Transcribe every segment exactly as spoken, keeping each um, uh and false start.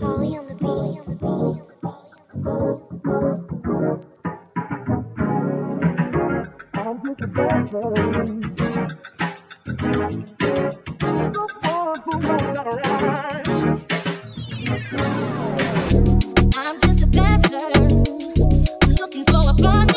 Polly on the beat, on the beat, I'm just a bad boy. The fun for my ride. I'm just a bachelor. I'm looking for a partner.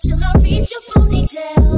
Till I reach your ponytail.